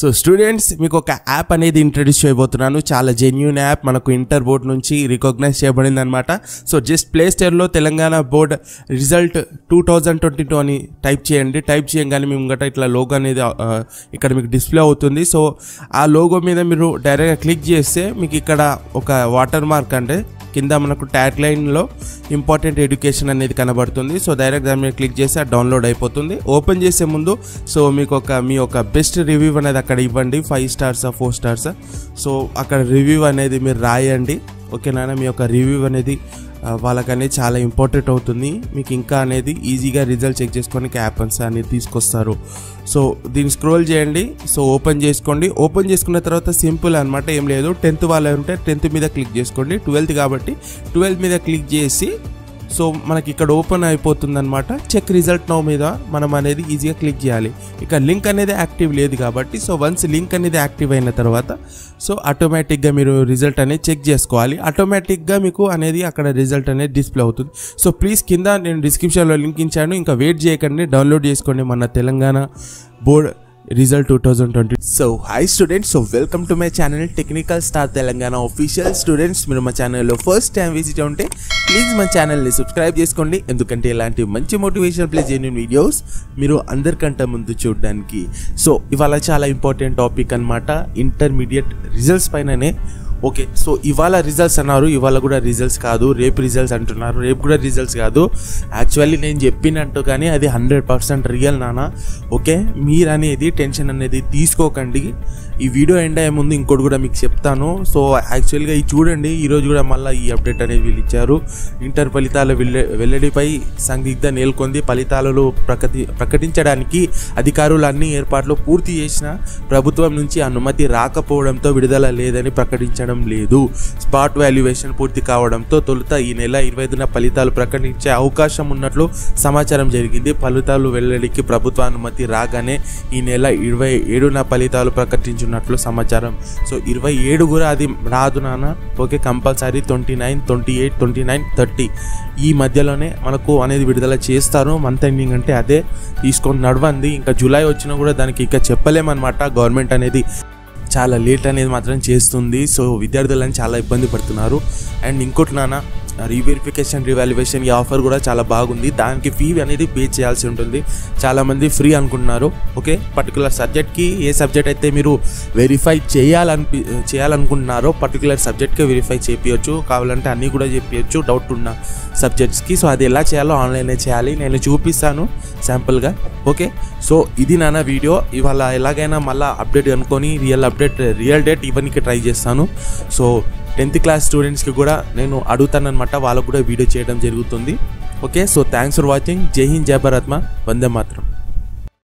So students మీకు ఒక app అనేది ఇంట్రడ్యూస్ చేయబోతున్నాను. చాలా జెన్యూన్ యాప్, మనకు ఇంటర్ బోర్డ్ నుంచి రికగ్నైజ్ చేయబడింది అనమాట. సో జస్ట్ ప్లే స్టోర్లో తెలంగాణ బోర్డ్ రిజల్ట్ 2022 అని టైప్ చేయండి. టైప్ చేయగానే మీ ముంగట ఇట్లా లోగో అనేది ఇక్కడ మీకు డిస్ప్లే అవుతుంది. సో ఆ లోగో మీద మీరు డైరెక్ట్గా క్లిక్ చేస్తే మీకు ఇక్కడ ఒక వాటర్ మార్క్ అంటే కింద మనకు ట్యాగ్ లైన్లో ఇంపార్టెంట్ ఎడ్యుకేషన్ అనేది కనబడుతుంది. సో డైరెక్ట్ దాని మీద క్లిక్ చేసి డౌన్లోడ్ అయిపోతుంది. ఓపెన్ చేసే ముందు సో మీకు ఒక మీ యొక్క బెస్ట్ రివ్యూ అనేది అక్కడ ఇవ్వండి. 5 స్టార్సా 4 స్టార్సా సో అక్కడ రివ్యూ అనేది మీరు రాయండి. ఓకేనా, మీ యొక్క రివ్యూ అనేది వాళ్ళకనేది చాలా ఇంపార్టెంట్ అవుతుంది. మీకు ఇంకా అనేది ఈజీగా రిజల్ట్ చెక్ చేసుకోవడానికి యాప్స్ అనేది తీసుకొస్తారు. సో దీన్ని స్క్రోల్ చేయండి. సో ఓపెన్ చేసుకోండి. ఓపెన్ చేసుకున్న తర్వాత సింపుల్ అనమాట, ఏం లేదు. 10th వాళ్ళు ఉంటే 10th మీద క్లిక్ చేసుకోండి. 12th కాబట్టి 12th మీద క్లిక్ చేసి సో మనకి ఇక్కడ ఓపెన్ అయిపోతుంది అనమాట. చెక్ రిజల్ట్ నౌ మీద మనం అనేది ఈజీగా క్లిక్ చేయాలి. ఇక లింక్ అనేది యాక్టివ్ లేదు కాబట్టి సో వన్స్ లింక్ అనేది యాక్టివ్ అయిన తర్వాత సో ఆటోమేటిక్గా మీరు రిజల్ట్ అనేది చెక్ చేసుకోవాలి. ఆటోమేటిక్గా మీకు అనేది అక్కడ రిజల్ట్ అనేది డిస్ప్లే అవుతుంది. సో ప్లీజ్ కింద నేను డిస్క్రిప్షన్లో లింక్ ఇచ్చాను. ఇంకా వెయిట్ చేయకండి, డౌన్లోడ్ చేసుకోండి మన Telangana board result 2022. So hi students, so welcome to my channel technical star Telangana official. Students మీరు మా ఛానల్లో ఫస్ట్ టైం విజిట్ ఉంటే ప్లీజ్ మా ఛానల్ని సబ్స్క్రైబ్ చేసుకోండి, ఎందుకంటే ఇలాంటి మంచి మోటివేషన్ ప్లస్ జెన్యూన్ వీడియోస్ మీరు అందరికంటే ముందు చూడడానికి. సో ఇవాళ చాలా ఇంపార్టెంట్ టాపిక్ అనమాట, ఇంటర్మీడియట్ రిజల్ట్స్ పైననే. ఓకే, సో ఇవాళ రిజల్ట్స్ అన్నారు, ఇవాళ కూడా రిజల్ట్స్ కాదు, రేపు రిజల్ట్స్ అంటున్నారు, రేపు కూడా రిజల్ట్స్ కాదు. యాక్చువల్లీ నేను చెప్పినట్టు కానీ అది 100% రియల్ నాన్న. ఓకే, మీరు అనేది టెన్షన్ అనేది తీసుకోకండి. ఈ వీడియో ఎండ్ అయ్యే ముందు ఇంకోటి కూడా మీకు చెప్తాను. సో యాక్చువల్గా ఇది చూడండి, ఈరోజు కూడా మళ్ళీ ఈ అప్డేట్ అనేది వీళ్ళు ఇచ్చారు. ఇంటర్ ఫలితాల వెల్లడిపై సందిగ్ధత నెలకొంది. ఫలితాలలో ప్రకటించడానికి అధికారులు అన్ని ఏర్పాట్లు పూర్తి చేసిన ప్రభుత్వం నుంచి అనుమతి రాకపోవడంతో విడుదల లేదని ప్రకటించడం లేదు. స్పాట్ వాల్యుయేషన్ పూర్తి కావడంతో తొలుత ఈ నెల 25న ఫలితాలు ప్రకటించే అవకాశం ఉన్నట్లు సమాచారం జరిగింది. ఫలితాలు వెల్లడికి ప్రభుత్వ అనుమతి రాగానే ఈ నెల 27న ఫలితాలు ప్రకటించ ఉన్నట్లు సమాచారం. సో 27 కూడా అది రాదు నాన్న. ఓకే, కంపల్సరీ 29, 28, 29, 30 ఈ మధ్యలోనే మనకు అనేది విడుదల చేస్తారు. మంత్ ఎండింగ్ అంటే అదే తీసుకొని నడవండి. ఇంకా జూలై వచ్చినా కూడా దానికి ఇంకా చెప్పలేమన్నమాట. గవర్నమెంట్ అనేది చాలా లేట్ అనేది మాత్రం చేస్తుంది. సో విద్యార్థులని చాలా ఇబ్బంది పడుతున్నారు. అండ్ ఇంకోటి నాన్న, రీవెరిఫికేషన్ రివాల్యుయేషన్ ఈ ఆఫర్ కూడా చాలా బాగుంది. దానికి ఫీ అనేది పే చేయాల్సి ఉంటుంది. చాలామంది ఫ్రీ అనుకుంటున్నారు. ఓకే, పర్టికులర్ సబ్జెక్ట్కి ఏ సబ్జెక్ట్ అయితే మీరు వెరిఫై చేయాలనుకుంటున్నారో పర్టికులర్ సబ్జెక్ట్కి వెరిఫై చేయించవచ్చు. కావాలంటే అన్నీ కూడా చేయించవచ్చు డౌట్ ఉన్న సబ్జెక్ట్స్కి. సో అది ఎలా చేయాలో ఆన్లైన్లో చేయాలి, నేను చూపిస్తాను శాంపుల్గా. ఓకే, సో ఇది నాన్న వీడియో. ఇవాళ ఎలాగైనా మళ్ళీ అప్డేట్ అనుకొని రియల్ డేట్ ఇవన్నీ ట్రై చేస్తాను. సో 10th క్లాస్ స్టూడెంట్స్కి కూడా నేను అడుగుతానన్నమాట, వాళ్ళకు కూడా వీడియో చేయడం జరుగుతుంది. Okay, so thanks for watching. జై హింద్, జై భారత్మా, వందే మాత్రం.